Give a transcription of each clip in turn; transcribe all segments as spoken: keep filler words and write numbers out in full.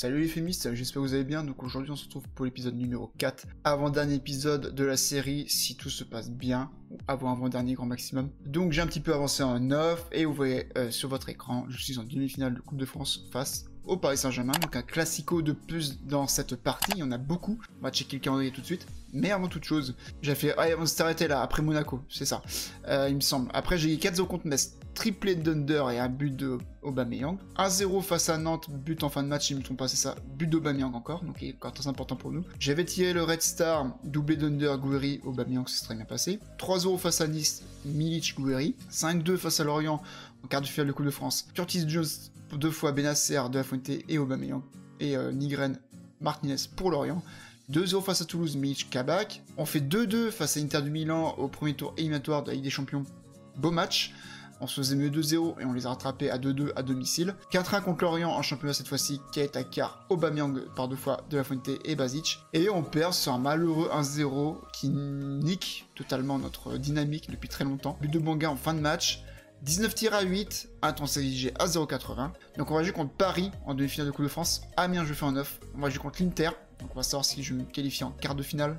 Salut les féministes, j'espère que vous allez bien. Donc aujourd'hui on se retrouve pour l'épisode numéro quatre, avant-dernier épisode de la série, si tout se passe bien, ou avant-avant-dernier grand maximum. Donc j'ai un petit peu avancé en neuf, et vous voyez euh, sur votre écran, je suis en demi-finale de Coupe de France face au Paris Saint-Germain, donc un classico de plus dans cette partie, il y en a beaucoup. On va checker le calendrier tout de suite, mais avant toute chose, j'ai fait, allez on s'est arrêté là, après Monaco, c'est ça, euh, il me semble. Après j'ai eu quatre zéro contre Metz, triplé d'Under et un but de Aubameyang. un zéro face à Nantes, but en fin de match, si je ne me trompe pas, c'est ça, but d'Aubameyang encore, donc il est encore très important pour nous. J'avais tiré le Red Star, doublé d'Under, Gouery, Aubameyang, ça s'est très bien passé. trois zéro face à Nice, Mitch, Gouery. cinq deux face à Lorient, en quart de finale de Coupe de France. Curtis Jones, deux fois Bennacer, De la Fuente et Aubameyang. Et euh, Nigren, Martinez pour Lorient. deux zéro face à Toulouse, Mitch, Kabak. On fait deux deux face à Inter de Milan au premier tour éliminatoire de la Ligue des Champions. Beau match. On se faisait mieux deux zéro et on les a rattrapés à deux deux à domicile. quatre un contre Lorient en championnat cette fois-ci, Kataka, Aubameyang par deux fois, De la Fuente et Basic. Et on perd sur un malheureux un zéro qui nique totalement notre dynamique depuis très longtemps. But de Banga en fin de match, dix-neuf tirs à huit, un temps exigé à zéro virgule quatre-vingts. Donc on va jouer contre Paris en demi-finale de Coupe de France, Amiens je fais en neuf. On va jouer contre l'Inter, donc on va savoir si je me qualifie en quart de finale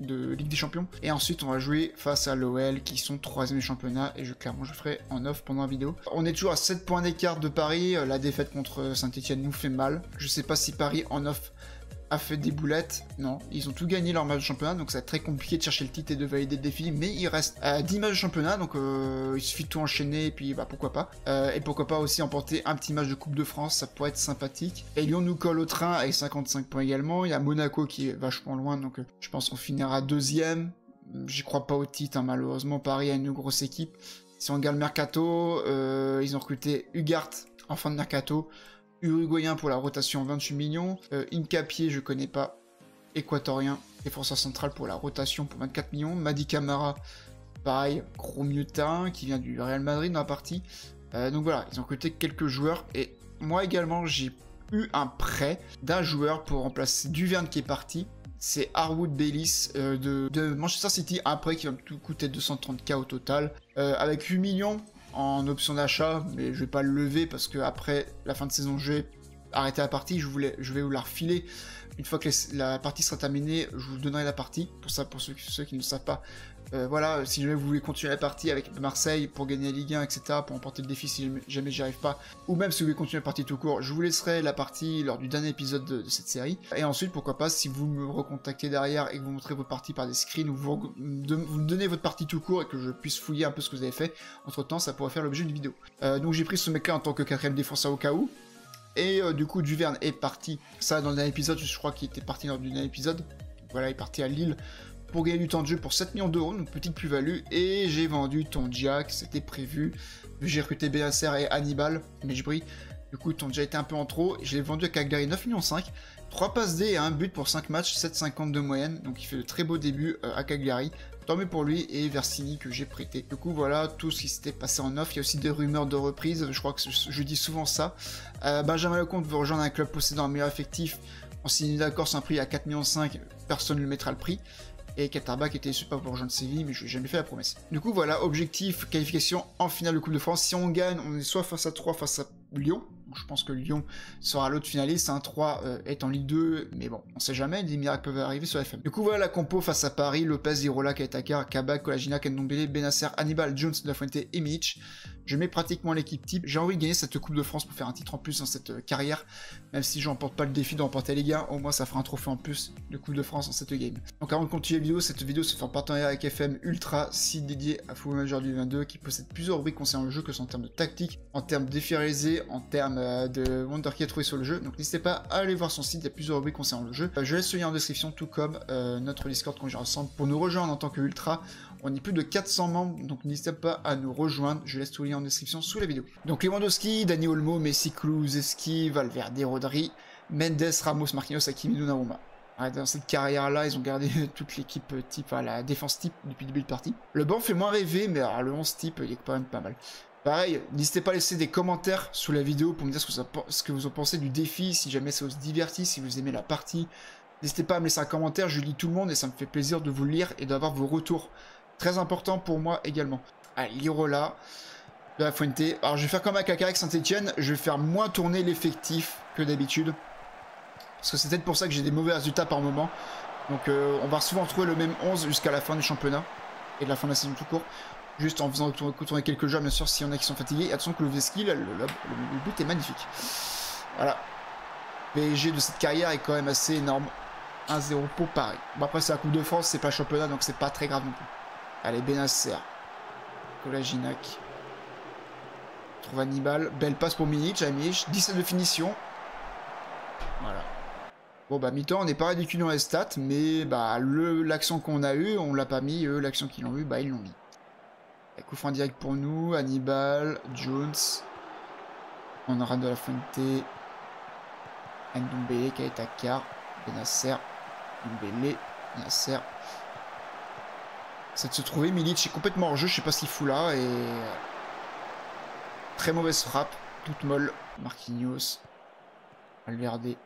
de Ligue des Champions. Et ensuite on va jouer face à l'O L qui sont troisième du championnat et je clairement je ferai en off pendant la vidéo. On est toujours à sept points d'écart de Paris, la défaite contre Saint-Etienne nous fait mal. Je sais pas si Paris en off a fait des boulettes, non, ils ont tout gagné leur match de championnat, donc ça va être très compliqué de chercher le titre et de valider le défi, mais il reste euh, dix matchs de championnat, donc euh, il suffit de tout enchaîner, et puis bah pourquoi pas, euh, et pourquoi pas aussi emporter un petit match de Coupe de France, ça pourrait être sympathique, et Lyon nous colle au train avec cinquante-cinq points également, il y a Monaco qui est vachement loin, donc euh, je pense qu'on finira deuxième, j'y crois pas au titre, hein, malheureusement, Paris a une grosse équipe, si on regarde le mercato, euh, ils ont recruté Ugart en fin de mercato, Uruguayen pour la rotation vingt-huit millions, euh, Incapié je connais pas, Équatorien, défenseur central pour la rotation pour vingt-quatre millions, Madi Camara, pareil, gros mieux terrain qui vient du Real Madrid dans la partie. Euh, donc voilà, ils ont recruté quelques joueurs et moi également j'ai eu un prêt d'un joueur pour remplacer Duverne qui est parti. C'est Harwood Bayliss euh, de, de Manchester City, un prêt qui va tout coûter deux cent trente K au total, euh, avec huit millions. En option d'achat, mais je vais pas le lever parce que après la fin de saison je vais arrêter la partie, je, voulais, je vais vous la refiler. Une fois que les, la partie sera terminée, je vous donnerai la partie. Pour ça, pour ceux, ceux qui ne savent pas, euh, voilà, si jamais vous voulez continuer la partie avec Marseille pour gagner la Ligue un, et cetera, pour emporter le défi si jamais j'y arrive pas, ou même si vous voulez continuer la partie tout court, je vous laisserai la partie lors du dernier épisode de, de cette série. Et ensuite, pourquoi pas, si vous me recontactez derrière et que vous montrez vos parties par des screens, ou vous, de, vous me donnez votre partie tout court et que je puisse fouiller un peu ce que vous avez fait, entre temps, ça pourrait faire l'objet d'une vidéo. Euh, donc j'ai pris ce mec-là en tant que quatrième défenseur au cas où. Et euh, du coup, Duverne est parti, ça dans le dernier épisode, je crois qu'il était parti dans le dernier épisode, voilà, il est parti à Lille pour gagner du temps de jeu pour sept millions d'euros, donc petite plus-value, et j'ai vendu Tondja, c'était prévu, j'ai recruté Bennacer et Hannibal, mais je brille, du coup Tondja était un peu en trop, je l'ai vendu à Cagliari neuf millions cinq, trois passes D et un but pour cinq matchs, sept virgule cinquante de moyenne, donc il fait de très beaux débuts euh, à Cagliari. Tant mieux pour lui et Versini que j'ai prêté. Du coup voilà tout ce qui s'était passé en off. Il y a aussi des rumeurs de reprise. Je crois que je dis souvent ça. Euh, Benjamin Lecomte veut rejoindre un club possédant un meilleur effectif. On s'est mis d'accord sur un prix à quatre virgule cinq millions. Personne ne lui mettra le prix. Et Kataka était super pour rejoindre Séville, mais je n'ai jamais fait la promesse. Du coup voilà, objectif, qualification en finale de Coupe de France. Si on gagne, on est soit face à Troyes, face à Lyon. Donc, je pense que Lyon sera l'autre finaliste. Hein. Troyes euh, est en Ligue deux, mais bon, on sait jamais, des miracles peuvent arriver sur F M. Du coup voilà la compo face à Paris, Lopez, Irola, Kataka, Kabak, Kolagina, Kandombele, Bennacer, Hannibal, Jones, De la Fuente et Mitch. Je mets pratiquement l'équipe type. J'ai envie de gagner cette Coupe de France pour faire un titre en plus dans cette euh, carrière. Même si je n'emporte pas le défi de remporter les gars, au moins ça fera un trophée en plus de Coupe de France dans cette game. Donc avant de continuer la vidéo, cette vidéo se fait en partenariat avec F M Ultra, site dédié à Football Manager du vingt-deux, qui possède plusieurs rubriques concernant le jeu, que ce soit en termes de tactique, en termes d'effets réalisés, en termes euh, de wonder qui a trouvé sur le jeu. Donc n'hésitez pas à aller voir son site, il y a plusieurs rubriques concernant le jeu. Euh, je laisse le lien en description, tout comme euh, notre Discord qu'on gère ensemble pour nous rejoindre en tant que Ultra. On est plus de quatre cents membres, donc n'hésitez pas à nous rejoindre. Je laisse tout le lien en description sous la vidéo. Donc Lewandowski, Dani Olmo, Messi, Kulusevski, Valverde, Rodri, Mendes, Ramos, Marquinhos, Hakimi, Donnarumma. Dans cette carrière-là, ils ont gardé toute l'équipe type, à la défense type depuis le début de partie. Le banc fait moins rêver, mais alors, le onze type, il est quand même pas mal. Pareil, n'hésitez pas à laisser des commentaires sous la vidéo pour me dire ce que vous en pensez du défi, si jamais ça vous divertit, si vous aimez la partie. N'hésitez pas à me laisser un commentaire, je lis tout le monde et ça me fait plaisir de vous lire et d'avoir vos retours. Très important pour moi également. Allez, Irola, De la Fuente. Alors, je vais faire comme à Caca avec Saint-Etienne. Je vais faire moins tourner l'effectif que d'habitude. Parce que c'est peut-être pour ça que j'ai des mauvais résultats par moment. Donc euh, on va souvent trouver le même onze jusqu'à la fin du championnat. Et de la fin de la saison tout court. Juste en faisant tourner quelques joueurs, bien sûr, s'il y en a qui sont fatigués. Attention que Lewandowski, le, le, le, le but est magnifique. Voilà. P S G de cette carrière est quand même assez énorme. un zéro pour Paris. Bon, après, c'est la Coupe de France, c'est pas le championnat, donc c'est pas très grave non plus. Allez, Bennacer. Kolagina. Trouve Hannibal. Belle passe pour Mitch. dix-sept de finition. Voilà. Bon, bah, mi-temps, on n'est pas ridicule dans les stats, mais bah, l'action qu'on a eue, on l'a pas mis. Eux, l'action qu'ils l'ont eue, bah, ils l'ont mis. Coup franc direct pour nous. Hannibal. Jones. On aura De la Fuente. Ndombele. Kataka. Bennacer. Ndombele. Bennacer. Ça de se trouver. Milic est complètement hors jeu. Je sais pas ce qu'il fout là. Et. Très mauvaise frappe. Toute molle. Marquinhos. Valverde. Et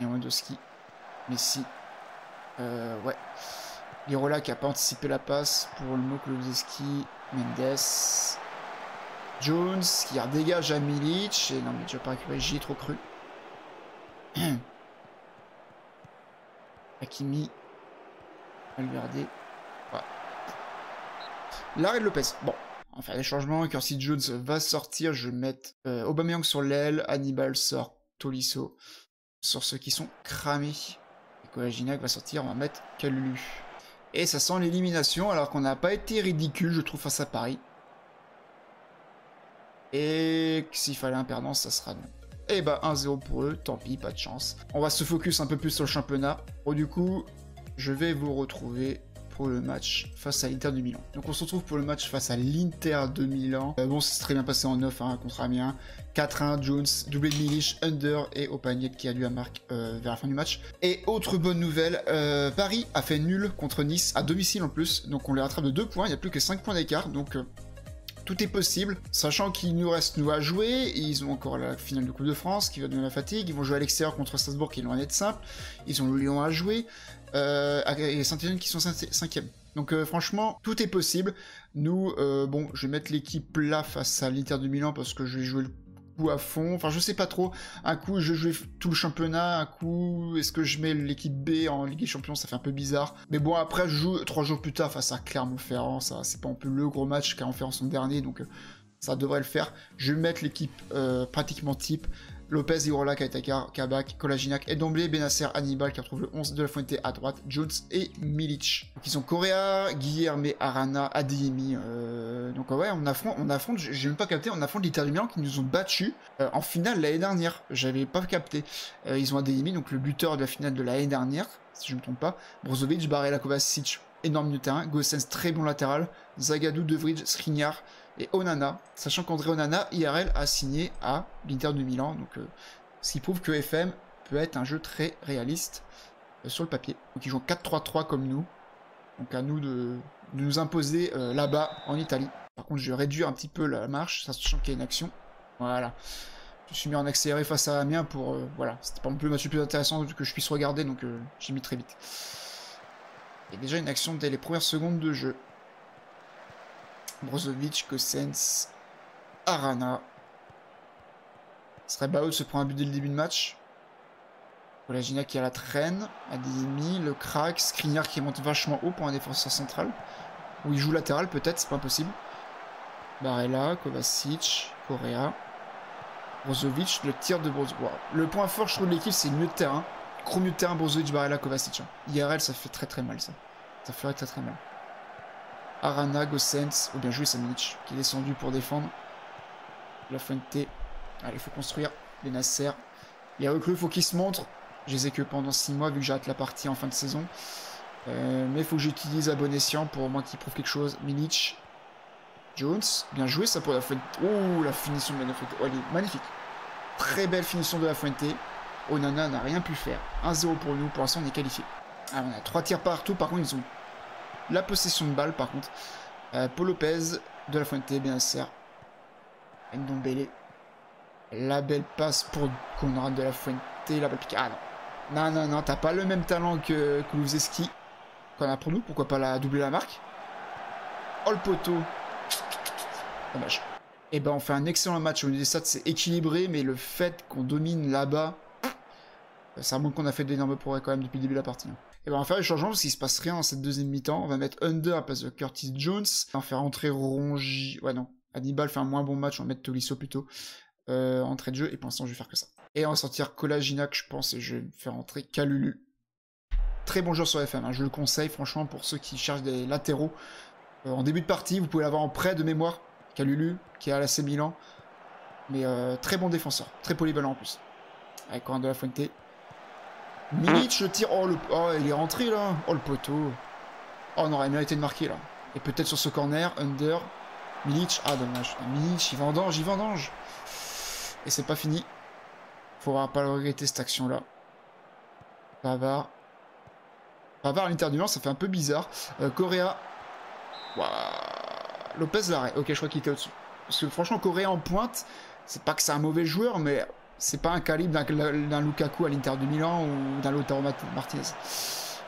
Lewandowski. Messi. Euh, ouais. Irola qui n'a pas anticipé la passe pour le mot Lewandowski. Mendes. Jones qui dégage à Milic. Et non, Milic n'a pas récupéré. J'y ai trop cru. Hakimi. Valverde. Ouais. L'arrêt de Lopez. Bon. On va faire des changements. Cursi Jones va sortir. Je vais mettre euh, Aubameyang sur l'aile. Hannibal sort. Tolisso sur ceux qui sont cramés. Kolagina va sortir. On va mettre Kalulu. Et ça sent l'élimination alors qu'on n'a pas été ridicule, je trouve, face à Paris. Et s'il fallait un perdant, ça sera non. Et bah un zéro pour eux, tant pis, pas de chance. On va se focus un peu plus sur le championnat. Bon, du coup, je vais vous retrouver pour le match face à l'Inter de Milan. Donc on se retrouve pour le match face à l'Inter de Milan. Euh, bon, ça s'est très bien passé en neuf hein, contre Amiens. quatre un, Jones, doublé de Milic, Under et Aubameyang qui a dû à marque euh, vers la fin du match. Et autre bonne nouvelle, euh, Paris a fait nul contre Nice, à domicile en plus. Donc on les rattrape de deux points, il n'y a plus que cinq points d'écart. Donc euh, tout est possible. Sachant qu'il nous reste nous à jouer. Ils ont encore la finale de Coupe de France qui va donner la fatigue. Ils vont jouer à l'extérieur contre Strasbourg qui est loin d'être simple. Ils ont le Lyon à jouer. Euh, et Saint-Etienne qui sont cinquième. Donc euh, franchement, tout est possible. Nous, euh, bon, je vais mettre l'équipe là face à l'Inter de Milan parce que je vais jouer le coup à fond. Enfin, je sais pas trop. Un coup, je joue tout le championnat. Un coup, est-ce que je mets l'équipe B en Ligue des Champions? Ça fait un peu bizarre. Mais bon, après, je joue trois jours plus tard face à Clermont-Ferrand. Ça, c'est pas un peu le gros match car on fait en son dernier. Donc euh, ça devrait le faire. Je vais mettre l'équipe euh, pratiquement type. Lopez, Irola, Kataka, Kabak, Kolaginac, Ndombele, Bennacer, Hannibal qui retrouve le onze, De la Fuente à droite, Jones et Milic. Donc ils ont Correa, Guilherme, Arana, Adeyemi. Euh, donc ouais, on affronte, on affronte, j'ai même pas capté, on affronte l'Inter de Milan qui nous ont battus euh, en finale l'année dernière. J'avais pas capté. Euh, ils ont Adeyemi, donc le buteur de la finale de l'année dernière, si je me trompe pas. Brozovic, Barella, Kovacic, énorme milieu de terrain. Gosens, très bon latéral. Zagadou, De Vrij, Skriniar. Et Onana, sachant qu'André Onana, I R L, a signé à l'Inter de Milan. Donc, euh, ce qui prouve que F M peut être un jeu très réaliste euh, sur le papier. Donc, ils jouent quatre trois trois comme nous. Donc, à nous de, de nous imposer euh, là-bas, en Italie. Par contre, je vais réduire un petit peu la marche, sachant qu'il y a une action. Voilà. Je suis mis en accéléré face à Amiens pour... Euh, voilà, c'était pas non plus le match le plus intéressant que je puisse regarder. Donc, euh, j'ai mis très vite. Il y a déjà une action dès les premières secondes de jeu. Brozovic, Gosens, Arana. Ce serait bas haut de se prendre un but dès le début de match. Kolagina qui a la traîne. Adeyemi, le crack. Skriniar qui monte vachement haut pour un défenseur central. Ou il joue latéral peut-être, c'est pas impossible. Barella, Kovacic, Correa. Brozovic, le tir de Brozovic. Wow. Le point fort, je trouve, de l'équipe, c'est le milieu de terrain. Gros milieu de terrain, Brozovic, Barella, Kovacic. I R L, ça fait très très mal ça. Ça ferait très très mal. Arana, Gosens, oh bien joué Saminic, qui est descendu pour défendre. La Fuente, allez, faut construire. Bennacer, il y a recru, faut qu'il se montre. Je les ai que pendant six mois, vu que j'arrête la partie en fin de saison. Euh, mais il faut que j'utilise à bon escient pour au moins qu'il prouve quelque chose. Milic, Jones, bien joué ça pour la Fuente. Oh, la finition de la Fuente, oh, elle est magnifique. Très belle finition de la Fuente. Onana n'a rien pu faire. un zéro pour nous, pour l'instant on est qualifié. Alors on a trois tirs partout, par contre ils ont... La possession de balle, par contre. Euh, Paul Lopez, De la Fuente, Bennacer, Ndombele. La belle passe pour Conrad De la Fuente. La belle pique. Ah non, non, non, non, t'as pas le même talent que Kulusevski. Qu'on a pour nous, pourquoi pas la doubler la marque. Oh le poteau. Dommage. Et ben on fait un excellent match. Au niveau des stats, c'est équilibré, mais le fait qu'on domine là-bas, Ça montre qu'on a fait d'énormes progrès quand même depuis le début de la partie. Et ben on va faire les changements parce qu'il se passe rien dans cette deuxième mi-temps. On va mettre Under à la place de Curtis Jones. On va faire entrer Rongi... Ouais non, Hannibal fait un moins bon match, on va mettre Tolisso plutôt. Euh, entrée de jeu, et pour l'instant je vais faire que ça. Et on va sortir Kolagina que je pense, et je vais me faire entrer Kalulu. Très bon joueur sur F M, hein. Je le conseille franchement pour ceux qui cherchent des latéraux. Euh, en début de partie, vous pouvez l'avoir en prêt de mémoire. Kalulu, qui est à l'A C Milan. Mais euh, très bon défenseur, très polyvalent en plus. Avec un de la Fuente. Mitch, le tir, oh, le... oh il est rentré là, oh le poteau. Oh non, il méritait de marquer là. Et peut-être sur ce corner, Under, Mitch, ah dommage, Mitch, il vendange, il vendange. Et c'est pas fini. Faudra pas le regretter cette action là. Pavard. Pavard à l'Inter de Milan, ça fait un peu bizarre. Euh, Correa. Wow. Lopez l'arrêt, ok je crois qu'il était au-dessus. Parce que franchement Correa en pointe, c'est pas que c'est un mauvais joueur mais... C'est pas un calibre d'un Lukaku à l'Inter de Milan ou d'un Lautaro Martinez.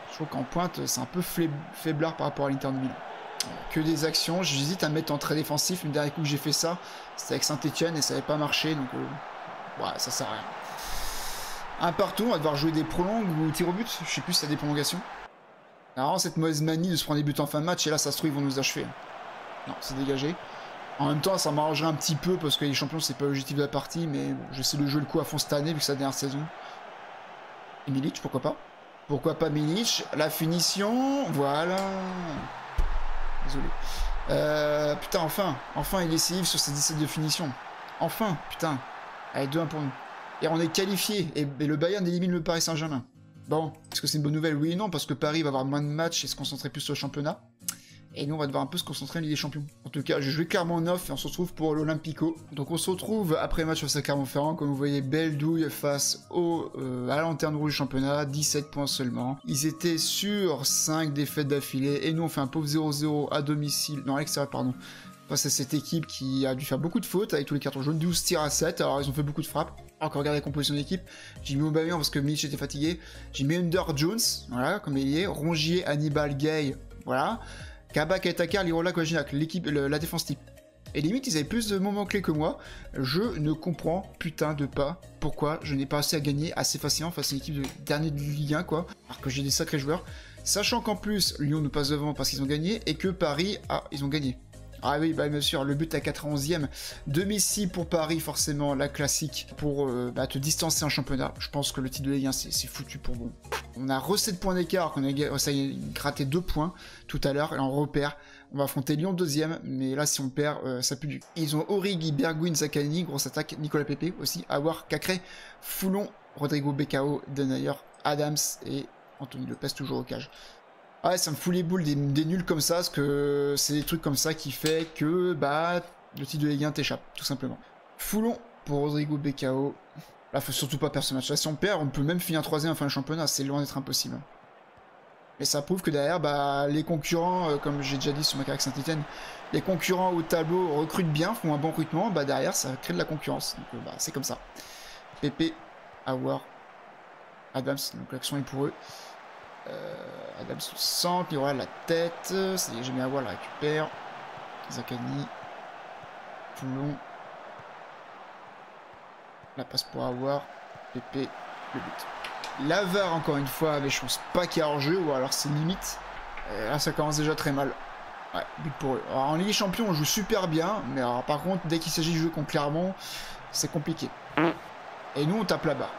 Je trouve qu'en pointe, c'est un peu faiblard par rapport à l'Inter de Milan. Que des actions, j'hésite à me mettre en trait défensif. Le dernier coup que j'ai fait ça, c'était avec Saint-Etienne et ça n'avait pas marché. Donc, euh, ouais, ça sert à rien. Un partout, on va devoir jouer des prolongues ou tir au but. Je sais plus si c'est des prolongations. Alors, cette mauvaise manie de se prendre des buts en fin de match, et là, ça se trouve, ils vont nous achever. Non, c'est dégagé. En même temps, ça m'arrangerait un petit peu parce que les champions, c'est pas l'objectif de la partie, mais bon, j'essaie de jouer le coup à fond cette année vu que c'est la dernière saison. Et Milic, pourquoi pas? Pourquoi pas Milic? La finition, voilà. Désolé. Euh, putain, enfin, enfin, il est sévif sur ses dix-sept de finition. Enfin, putain. Allez, deux un pour nous. Et on est qualifié. Et, et le Bayern élimine le Paris Saint-Germain. Bon, est-ce que c'est une bonne nouvelle? Oui et non, parce que Paris va avoir moins de matchs et se concentrer plus sur le championnat. Et nous, on va devoir un peu se concentrer en Ligue des Champions. En tout cas, je vais clairement en off et on se retrouve pour l'Olympico. Donc, on se retrouve après le match face à Clermont-Ferrand. Comme vous voyez, belle douille face au, euh, à la lanterne rouge du championnat. dix-sept points seulement. Ils étaient sur cinq défaites d'affilée. Et nous, on fait un pauvre zéro zéro à domicile. Non, à l'extérieur, pardon. Face à cette équipe qui a dû faire beaucoup de fautes avec tous les cartons jaunes. douze tirs à sept. Alors, ils ont fait beaucoup de frappes. Encore regarder la composition d'équipe. J'ai mis Aubameyang parce que Mitch était fatigué. J'ai mis Under Jones. Voilà, comme il est. Rongier, Hannibal, Gay. Voilà. Kabak, Kataka, Irola, Kolagina, l'équipe, la défense type. Et limite, ils avaient plus de moments clés que moi. Je ne comprends putain de pas pourquoi je n'ai pas assez à gagner assez facilement face à une équipe de dernier de Ligue un, quoi. Alors que j'ai des sacrés joueurs. Sachant qu'en plus, Lyon nous passe devant parce qu'ils ont gagné et que Paris, ah, ils ont gagné. Ah oui, bah bien sûr, le but à quatre-vingt-onzième. Demi-six pour Paris, forcément, la classique, pour euh, bah, te distancer en championnat. Je pense que le titre de Ligue un, c'est foutu pour bon. On a reçu sept points d'écart, on a ça y est, gratté deux points tout à l'heure, et on repère. On va affronter Lyon deuxième, mais là, si on perd, euh, ça pue du... Ils ont Origi, Bergwijn, Zakani, grosse attaque, Nicolas Pepe aussi, Aouar, Cacré, Foulon, Rodrigo Becao, Denayer, Adams et Anthony Lopez, toujours au cage. Ouais, ça me fout les boules des, des nuls comme ça, parce que c'est des trucs comme ça qui fait que bah le titre de Ligue un t'échappe, tout simplement. Foulon pour Rodrigo Becao. Là, faut surtout pas perdre ce match. Là, si on perd, on peut même finir troisième fin de championnat, c'est loin d'être impossible. Mais ça prouve que derrière, bah les concurrents, euh, comme j'ai déjà dit sur ma carrière Saint-Etienne, les concurrents au tableau recrutent bien, font un bon recrutement, bah derrière, ça crée de la concurrence. Donc euh, bah c'est comme ça. Pepe, Aouar, Adams, donc l'action est pour eux. Euh, Adams au centre, il y aura la tête, c'est jamais à voir, la récupère. Zakani, Toulon, la passe pour avoir, Pépé, le but. L'avare encore une fois avait chance pas qu'il y a hors-jeu, ou alors c'est limite. Et là ça commence déjà très mal. Ouais, but pour eux. Alors en Ligue des Champions on joue super bien, mais alors, par contre dès qu'il s'agit de jouer contre Clermont, c'est compliqué. Et nous on tape là-bas.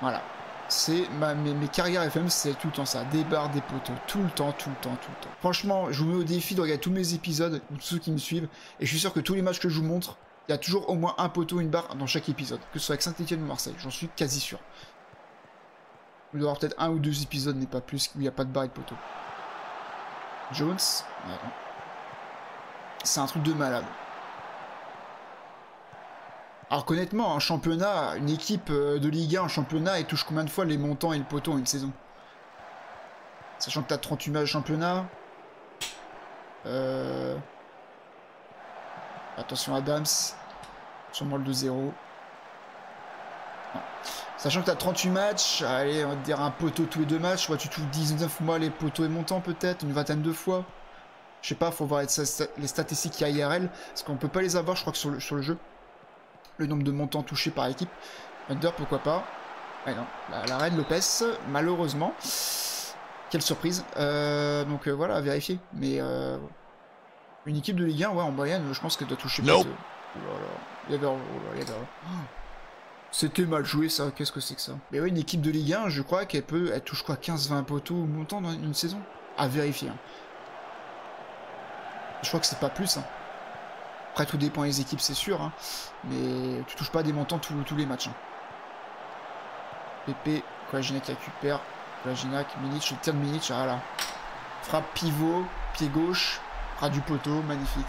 Voilà. C'est ma, mes, mes carrières F M, c'est tout le temps ça, des barres, des poteaux, tout le temps, tout le temps, tout le temps. Franchement, je vous mets au défi de regarder tous mes épisodes, ou tous ceux qui me suivent, et je suis sûr que tous les matchs que je vous montre, il y a toujours au moins un poteau, une barre dans chaque épisode, que ce soit avec Saint-Etienne ou Marseille, j'en suis quasi sûr. Il doit y avoir peut-être un ou deux épisodes, mais pas plus, où il n'y a pas de barre et de poteau. Jones, c'est un truc de malade. Alors qu'honnêtement, un championnat, une équipe de Ligue un en championnat, elle touche combien de fois les montants et le poteau en une saison? Sachant que t'as trente-huit matchs de championnat. Euh... Attention Adams. Sûrement le deux zéro. Non. Sachant que t'as trente-huit matchs, allez, on va te dire un poteau tous les deux matchs. Ouais, tu touches dix-neuf mois les poteaux et montants peut-être, une vingtaine de fois. Je sais pas, faut voir les statistiques I R L, parce qu'on peut pas les avoir, je crois que sur le, sur le jeu. Le nombre de montants touchés par équipe. Under, pourquoi pas. Ouais, non, l'arrêt de Lopez, malheureusement. Quelle surprise. Euh, donc euh, voilà, à vérifier. Mais euh, une équipe de Ligue un, ouais, en moyenne, je pense qu'elle doit toucher plus. C'était mal joué ça, qu'est-ce que c'est que ça? Mais ouais, une équipe de Ligue un, je crois qu'elle peut, elle touche quoi, quinze vingt poteaux ou montant dans une saison? À vérifier. Hein. Je crois que c'est pas plus. Hein. Après, tout dépend des équipes, c'est sûr. Hein. Mais tu touches pas des montants tous, tous les matchs. Hein. Pépé, Kolagina qui récupère. Kolagina, Mitch, le tir de Mitch, ah là. Frappe pivot, pied gauche, ras du poteau, magnifique.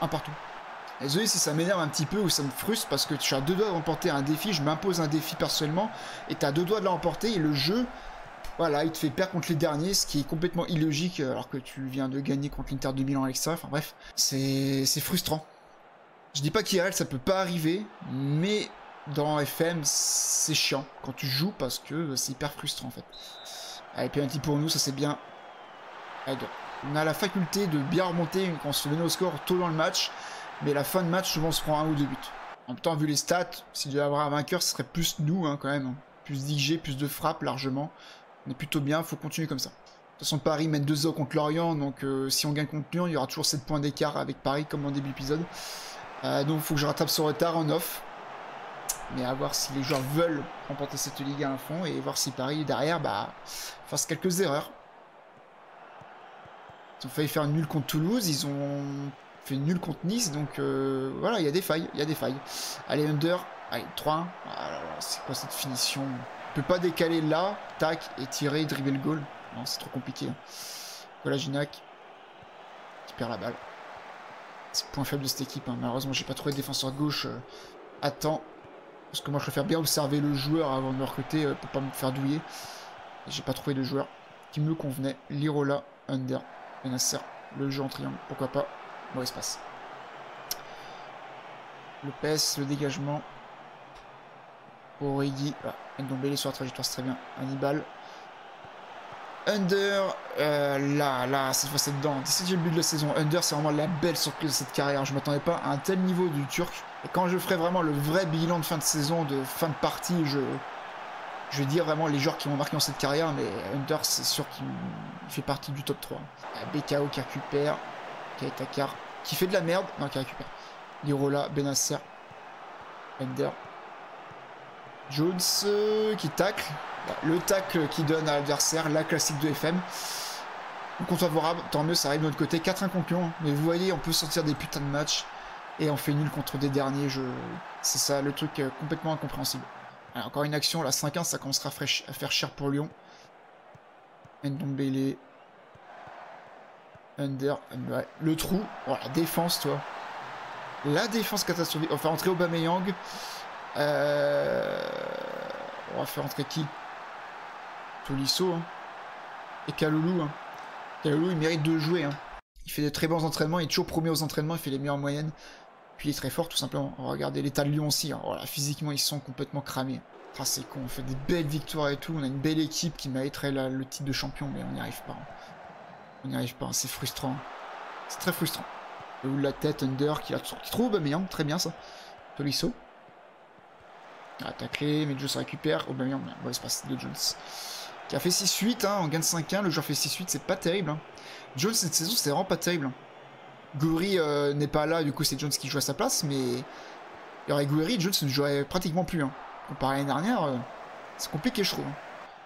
Un partout. Et désolé si ça m'énerve un petit peu ou ça me frustre parce que je suis à deux doigts de remporter un défi, je m'impose un défi personnellement et tu as deux doigts de le remporter et le jeu, voilà, il te fait perdre contre les derniers, ce qui est complètement illogique alors que tu viens de gagner contre l'Inter de Milan à l'extérieur. Enfin bref, c'est frustrant. Je dis pas qu'I R L ça peut pas arriver, mais dans F M c'est chiant quand tu joues parce que c'est hyper frustrant en fait. Allez, penalty pour nous, ça c'est bien. Allez, on a la faculté de bien remonter quand on se mène au score tôt dans le match. Mais la fin de match, souvent, on se prend un ou deux buts. En même temps, vu les stats, s'il devait avoir un vainqueur, ce serait plus nous, hein, quand même. Plus d'I G, plus de frappes, largement. On est plutôt bien, faut continuer comme ça. De toute façon, Paris mène deux zéro contre Lorient, donc euh, si on gagne contre Lyon, il y aura toujours sept points d'écart avec Paris, comme en début d'épisode. Euh, donc, il faut que je rattrape ce retard en off. Mais à voir si les joueurs veulent remporter cette Ligue à un fond, et voir si Paris, derrière, bah, fasse quelques erreurs. Ils ont failli faire nul contre Toulouse, ils ont... fait nul contre Nice, donc euh, voilà, il y a des failles, il y a des failles. Allez, Under, allez, trois un. Ah, c'est quoi cette finition? On peut pas décaler là, tac, et tirer, dribbler le goal. Non, c'est trop compliqué. Hein. Voilà, Gignac, qui perd la balle. C'est le point faible de cette équipe, hein. Malheureusement, j'ai pas trouvé de défenseur gauche euh, à temps. Parce que moi, je préfère bien observer le joueur avant de me recruter, euh, pour pas me faire douiller. J'ai pas trouvé de joueur qui me convenait. Irola, Under, Bennacer, le jeu en triangle, pourquoi pas. Bon espace. Lopez, le dégagement. Origi. Ah, Ndombele sur la trajectoire, c'est très bien. Hannibal. Under. Euh, là, là, cette fois c'est dedans. dix-septième but de la saison. Under, c'est vraiment la belle surprise de cette carrière. Je ne m'attendais pas à un tel niveau du Turc. Et quand je ferai vraiment le vrai bilan de fin de saison, de fin de partie, je, je vais dire vraiment les joueurs qui m'ont marqué dans cette carrière. Mais Under, c'est sûr qu'il fait partie du top trois. B K O qui récupère. Kataka qui fait de la merde, non qui récupère. Irola, Bennacer, Under, Jones euh, qui tacle, le tacle qui donne à l'adversaire, la classique de F M. Compte favorable, tant mieux, ça arrive de notre côté. quatre un contre Lyon, mais vous voyez, on peut sortir des putains de matchs et on fait nul contre des derniers jeux. C'est ça le truc euh, complètement incompréhensible. Alors, encore une action, la cinq un, ça commencera à faire cher pour Lyon. Ndombele. Under, ouais. Le trou, oh, la défense, toi. La défense catastrophique. On va faire entrer Aubameyang. Euh... On va faire entrer qui? Tolisso. Hein. Et Kaloulou. Hein. Kaloulou, il mérite de jouer. Hein. Il fait de très bons entraînements. Il est toujours premier aux entraînements. Il fait les meilleurs en moyenne. Puis il est très fort, tout simplement. Regardez l'état de Lyon aussi. Hein. Oh, là, physiquement, ils sont complètement cramés. Ah, c'est con. On fait des belles victoires et tout. On a une belle équipe qui mériterait la... le titre de champion, mais on n'y arrive pas. Hein. On n'y arrive pas, c'est frustrant. C'est très frustrant. Le haut de la tête, Under, qui, a, qui trouve, Aubameyang, très bien ça. Tolisso. Attaqué, mais Jones récupère. Aubameyang, bon espace de Jones. Qui a fait six huit, hein, on gagne cinq un, le joueur fait six huit, c'est pas terrible. Hein. Jones, cette saison, c'est vraiment pas terrible. Hein. Gouery euh, n'est pas là, du coup c'est Jones qui joue à sa place, mais... Il y aurait Gouery, Jones ne jouerait pratiquement plus. Hein. Comparé à l'année dernière, euh, c'est compliqué je trouve. Hein.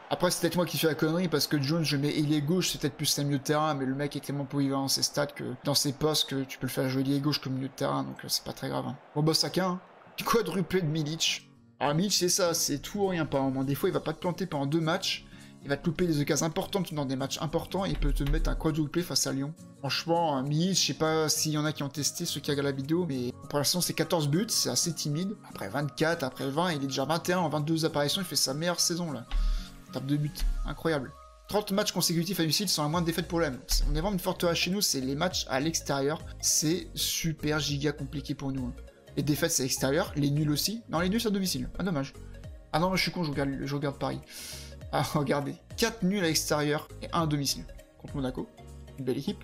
Après, c'est peut-être moi qui fais la connerie parce que Jones, je mets ailier gauche, c'est peut-être plus un milieu de terrain, mais le mec est tellement polyvalent dans ses stats que dans ses postes que tu peux le faire jouer ailier gauche comme milieu de terrain, donc c'est pas très grave. Hein. Bon, bah, chacun, hein. Quadruplé de Milic. Alors, Milic, c'est ça, c'est tout ou rien par moment. Des fois, il va pas te planter pendant deux matchs, il va te louper des occasions importantes dans des matchs importants et il peut te mettre un quadruplé face à Lyon. Franchement, Milic, je sais pas s'il y en a qui ont testé, ceux qui regardent la vidéo, mais pour l'instant, c'est quatorze buts, c'est assez timide. Après vingt-quatre, après vingt, il est déjà vingt et un en vingt-deux apparitions, il fait sa meilleure saison là. Tape de but, incroyable. trente matchs consécutifs à domicile sans la moindre défaite pour l'O M. On est vraiment une forte chez nous, c'est les matchs à l'extérieur. C'est super giga compliqué pour nous. Hein. Les défaites, c'est à l'extérieur. Les nuls aussi. Non, les nuls, c'est à domicile. Ah, dommage. Ah non, je suis con, je regarde, je regarde Paris. Ah, regardez. quatre nuls à l'extérieur et un à domicile. Contre Monaco. Une belle équipe.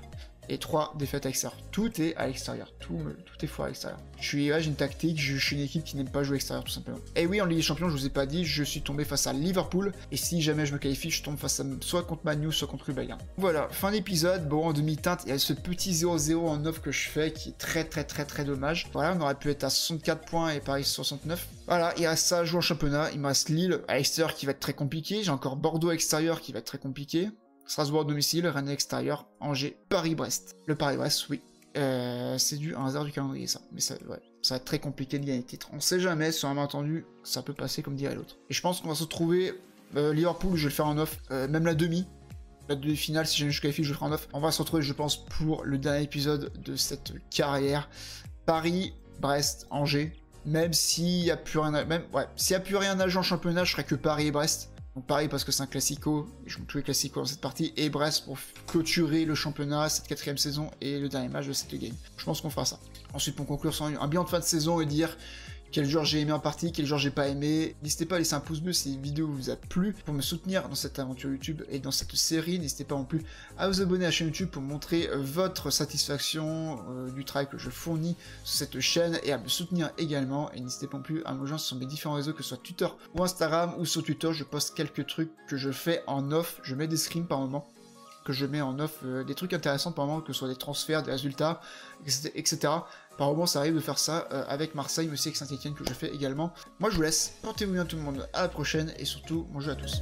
et trois défaites à l'extérieur. Tout est à l'extérieur, tout, tout est fort à l'extérieur. Je suis, ouais, j'ai une tactique, je, je suis une équipe qui n'aime pas jouer à l'extérieur tout simplement. Et oui, en Ligue des Champions, je vous ai pas dit, je suis tombé face à Liverpool, et si jamais je me qualifie, je tombe face à soit contre Man U, soit contre le Bayern. Voilà, fin d'épisode, bon, en demi-teinte, il y a ce petit zéro zéro en neuf que je fais, qui est très très très très dommage. Voilà, on aurait pu être à soixante-quatre points et Paris soixante-neuf. Voilà, il reste ça à jouer en championnat, il me reste Lille à l'extérieur qui va être très compliqué, j'ai encore Bordeaux à l'extérieur qui va être très compliqué. Strasbourg à domicile, Rennes à l'extérieur, Angers, Paris-Brest. Le Paris-Brest, oui. Euh, c'est dû à un hasard du calendrier, ça. Mais ça, ouais, ça va être très compliqué de gagner le titre. On sait jamais, sur un malentendu, ça peut passer comme dirait l'autre. Et je pense qu'on va se retrouver... Euh, Liverpool, je vais le faire en off. Euh, même la demi. La demi-finale, si jamais je qualifie, je le ferai en off. On va se retrouver, je pense, pour le dernier épisode de cette carrière. Paris, Brest, Angers. Même s'il n'y a plus rien à... Même, ouais, s'il n'y a plus rien à jouer en championnat, je ferai que Paris et Brest. Donc Paris parce que c'est un classico, je joue tous les classicos dans cette partie, et Brest pour clôturer le championnat, cette quatrième saison et le dernier match de cette game. Je pense qu'on fera ça. Ensuite pour conclure sur un bilan de fin de saison et dire quel joueur j'ai aimé en partie, quel joueur j'ai pas aimé. N'hésitez pas à laisser un pouce bleu si la vidéo vous a plu pour me soutenir dans cette aventure YouTube et dans cette série. N'hésitez pas non plus à vous abonner à la chaîne YouTube pour montrer votre satisfaction euh, du travail que je fournis sur cette chaîne et à me soutenir également. Et n'hésitez pas non plus à me rejoindre sur mes différents réseaux, que ce soit Twitter ou Instagram, ou sur Twitter, je poste quelques trucs que je fais en off. Je mets des streams par moment, que je mets en off, euh, des trucs intéressants par moment, que ce soit des transferts, des résultats, et cetera. Par moment, ça arrive de faire ça euh, avec Marseille, mais aussi avec Saint-Etienne, que je fais également. Moi, je vous laisse. Portez-vous bien tout le monde. À la prochaine et surtout, bon jeu à tous.